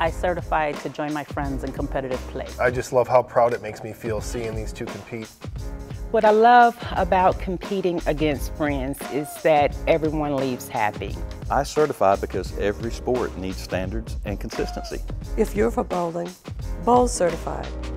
I certified to join my friends in competitive play. I just love how proud it makes me feel seeing these two compete. What I love about competing against friends is that everyone leaves happy. I certify because every sport needs standards and consistency. If you're for bowling, bowl certified.